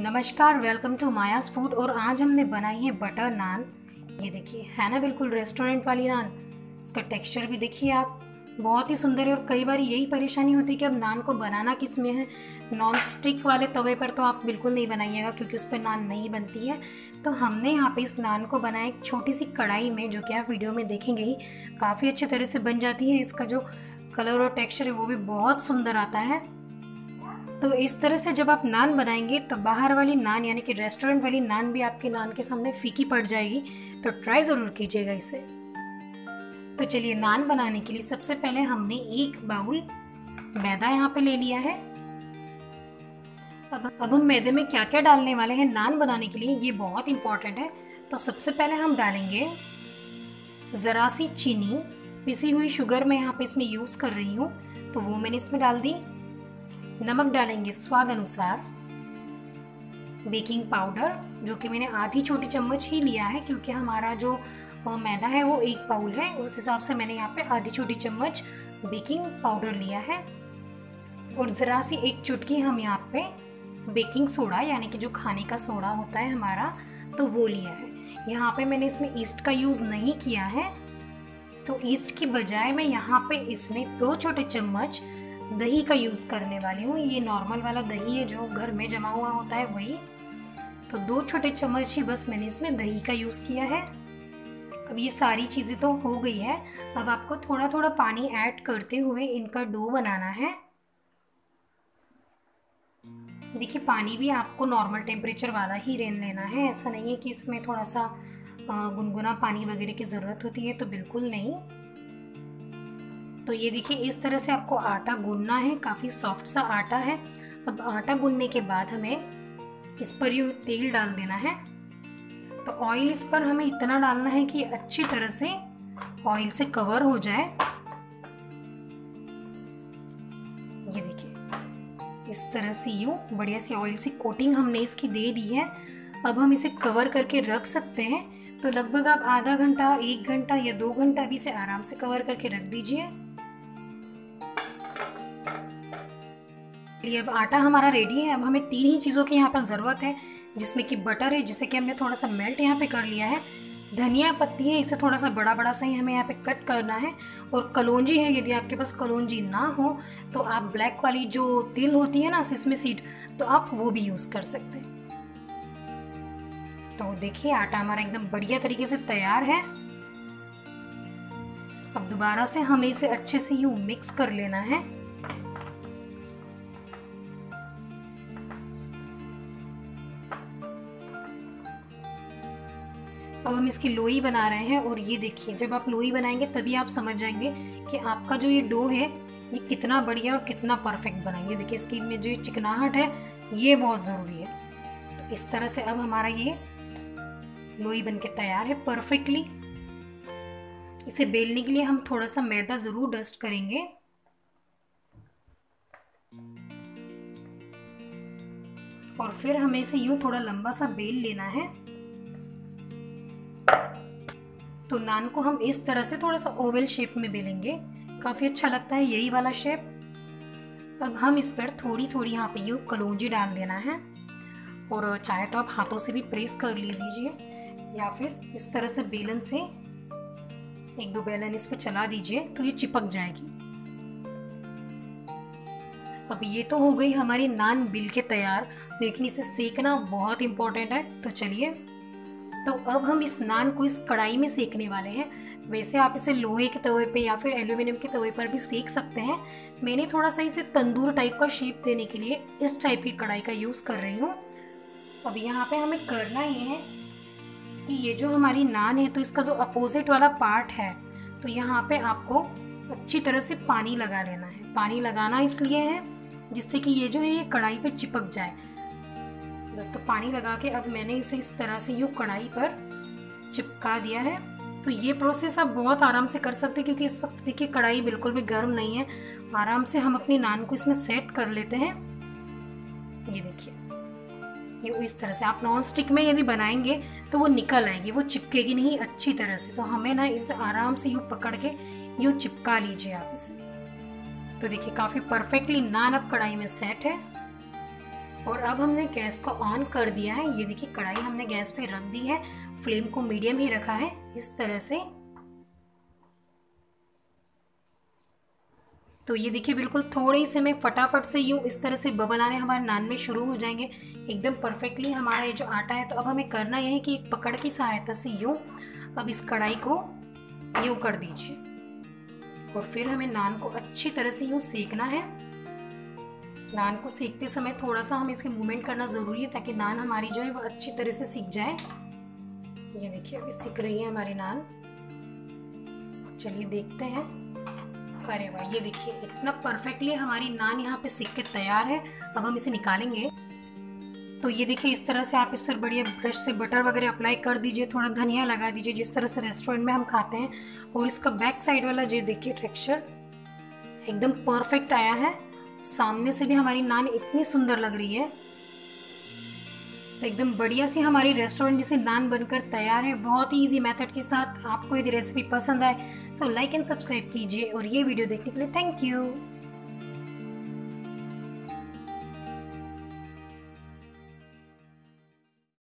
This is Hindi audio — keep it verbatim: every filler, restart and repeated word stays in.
नमस्कार, वेलकम टू मायास फूड। और आज हमने बनाई है बटर नान। ये देखिए, है ना बिल्कुल रेस्टोरेंट वाली नान। इसका टेक्सचर भी देखिए आप, बहुत ही सुंदर है। और कई बार यही परेशानी होती है कि अब नान को बनाना किस में है। नॉन स्टिक वाले तवे पर तो आप बिल्कुल नहीं बनाइएगा, क्योंकि उस पर नान नहीं बनती है। तो हमने यहाँ पे इस नान को बनाया एक छोटी सी कढ़ाई में, जो कि आप वीडियो में देखेंगे ही काफ़ी अच्छे तरह से बन जाती है। इसका जो कलर और टेक्स्चर है वो भी बहुत सुंदर आता है। तो इस तरह से जब आप नान बनाएंगे तो बाहर वाली नान यानी कि रेस्टोरेंट वाली नान भी आपके नान के सामने फीकी पड़ जाएगी। तो ट्राई ज़रूर कीजिएगा इसे। तो चलिए, नान बनाने के लिए सबसे पहले हमने एक बाउल मैदा यहाँ पे ले लिया है। अब अब हम मैदे में क्या क्या डालने वाले हैं नान बनाने के लिए, ये बहुत इम्पॉर्टेंट है। तो सबसे पहले हम डालेंगे ज़रा सी चीनी, पिसी हुई शुगर मैं यहाँ पे इसमें यूज़ कर रही हूँ, तो वो मैंने इसमें डाल दी। नमक डालेंगे स्वाद अनुसार, बेकिंग पाउडर जो कि मैंने आधी छोटी चम्मच ही लिया है, क्योंकि हमारा जो मैदा है वो एक बाउल है, उस हिसाब से मैंने यहाँ पे आधी छोटी चम्मच बेकिंग पाउडर लिया है। और ज़रा सी एक चुटकी हम यहाँ पे बेकिंग सोडा यानी कि जो खाने का सोडा होता है हमारा, तो वो लिया है। यहाँ पे मैंने इसमें ईस्ट का यूज़ नहीं किया है, तो ईस्ट की बजाय मैं यहाँ पे इसमें दो छोटे चम्मच दही का यूज़ करने वाली हूँ। ये नॉर्मल वाला दही है जो घर में जमा हुआ होता है, वही। तो दो छोटे चम्मच ही बस मैंने इसमें दही का यूज़ किया है। अब ये सारी चीज़ें तो हो गई है। अब आपको थोड़ा थोड़ा पानी ऐड करते हुए इनका डो बनाना है। देखिए, पानी भी आपको नॉर्मल टेम्परेचर वाला ही रेन लेना है। ऐसा नहीं है कि इसमें थोड़ा सा गुनगुना पानी वगैरह की ज़रूरत होती है, तो बिल्कुल नहीं। तो ये देखिए, इस तरह से आपको आटा गूंदना है। काफ़ी सॉफ्ट सा आटा है। अब आटा गूंदने के बाद हमें इस पर यूँ तेल डाल देना है। तो ऑयल इस पर हमें इतना डालना है कि अच्छी तरह से ऑयल से कवर हो जाए। ये देखिए, इस तरह से यूँ बढ़िया सी ऑयल सी कोटिंग हमने इसकी दे दी है। अब हम इसे कवर करके रख सकते हैं। तो लगभग आप आधा घंटा, एक घंटा या दो घंटा भी इसे आराम से कवर करके रख दीजिए। ये अब आटा हमारा रेडी है। अब हमें तीन ही चीज़ों की यहाँ पर ज़रूरत है, जिसमें कि बटर है, जिसे कि हमने थोड़ा सा मेल्ट यहाँ पे कर लिया है। धनिया पत्ती है, इसे थोड़ा सा बड़ा बड़ा सा ही हमें यहाँ पे कट करना है। और कलौंजी है, यदि आपके पास कलौंजी ना हो तो आप ब्लैक वाली जो तिल होती है ना, इसमें सीड, तो आप वो भी यूज़ कर सकते हैं। तो देखिए, आटा हमारा एकदम बढ़िया तरीके से तैयार है। अब दोबारा से हमें इसे अच्छे से यूँ मिक्स कर लेना है। अब हम इसकी लोई बना रहे हैं। और ये देखिए, जब आप लोई बनाएंगे तभी आप समझ जाएंगे कि आपका जो ये डो है ये कितना बढ़िया और कितना परफेक्ट बनाएंगे। देखिए, इसकी में जो चिकनाहट है ये बहुत ज़रूरी है। तो इस तरह से अब हमारा ये लोई बनके तैयार है परफेक्टली। इसे बेलने के लिए हम थोड़ा सा मैदा ज़रूर डस्ट करेंगे। और फिर हमें इसे यूँ थोड़ा लंबा सा बेल लेना है। तो नान को हम इस तरह से थोड़ा सा ओवल शेप में बेलेंगे, काफ़ी अच्छा लगता है यही वाला शेप। अब हम इस पर थोड़ी थोड़ी यहाँ पे यूँ कलौंजी डाल देना है। और चाहे तो आप हाथों से भी प्रेस कर ले दीजिए, या फिर इस तरह से बेलन से एक दो बेलन इस पर चला दीजिए, तो ये चिपक जाएगी। अब ये तो हो गई हमारी नान बिल के तैयार, लेकिन इसे सेकना बहुत इम्पोर्टेंट है। तो चलिए, तो अब हम इस नान को इस कढ़ाई में सेकने वाले हैं। वैसे आप इसे लोहे के तवे पे या फिर एल्यूमिनियम के तवे पर भी सेक सकते हैं। मैंने थोड़ा सा इसे तंदूर टाइप का शेप देने के लिए इस टाइप की कढ़ाई का यूज़ कर रही हूँ। अब यहाँ पे हमें करना ये है कि ये जो हमारी नान है, तो इसका जो अपोजिट वाला पार्ट है, तो यहाँ पर आपको अच्छी तरह से पानी लगा लेना है। पानी लगाना इसलिए है जिससे कि ये जो है ये कढ़ाई पर चिपक जाए, बस। तो पानी लगा के अब मैंने इसे इस तरह से यूँ कढ़ाई पर चिपका दिया है। तो ये प्रोसेस आप बहुत आराम से कर सकते हैं, क्योंकि इस वक्त देखिए कढ़ाई बिल्कुल भी गर्म नहीं है। आराम से हम अपनी नान को इसमें सेट कर लेते हैं। ये देखिए, ये इस तरह से आप नॉन स्टिक में यदि बनाएंगे तो वो निकल आएगी, वो चिपकेगी नहीं अच्छी तरह से। तो हमें ना इसे आराम से यूँ पकड़ के यूँ चिपका लीजिए आप इसे। तो देखिए, काफ़ी परफेक्टली नान अब कढ़ाई में सेट है। और अब हमने गैस को ऑन कर दिया है। ये देखिए कढ़ाई हमने गैस पे रख दी है, फ्लेम को मीडियम ही रखा है इस तरह से। तो ये देखिए बिल्कुल थोड़े ही से मैं फटाफट से यूँ इस तरह से बबल आने हमारे नान में शुरू हो जाएंगे एकदम परफेक्टली हमारा ये जो आटा है। तो अब हमें करना यह है कि एक पकड़ की सहायता से यूँ अब इस कढ़ाई को यूँ कर दीजिए और फिर हमें नान को अच्छी तरह से यूँ सेकना है। नान को सेकते समय थोड़ा सा हमें इसके मूवमेंट करना ज़रूरी है ताकि नान हमारी जो है वो अच्छी तरह से सिक जाए। ये देखिए अभी सिक रही है हमारी नान। चलिए देखते हैं। अरे वाह, ये देखिए इतना परफेक्टली हमारी नान यहाँ पे सिक के तैयार है। अब हम इसे निकालेंगे। तो ये देखिए इस तरह से आप इस पर बढ़िया ब्रश से बटर वगैरह अप्लाई कर दीजिए, थोड़ा धनिया लगा दीजिए जिस तरह से रेस्टोरेंट में हम खाते हैं। और इसका बैक साइड वाला जो देखिए टेक्सचर एकदम परफेक्ट आया है। सामने से भी हमारी नान इतनी सुंदर लग रही है। तो एकदम बढ़िया सी हमारी रेस्टोरेंट जैसी नान बनकर तैयार है, बहुत ही ईजी मेथड के साथ। आपको यदि रेसिपी पसंद आए तो लाइक एंड सब्सक्राइब कीजिए और ये वीडियो देखने के लिए थैंक यू।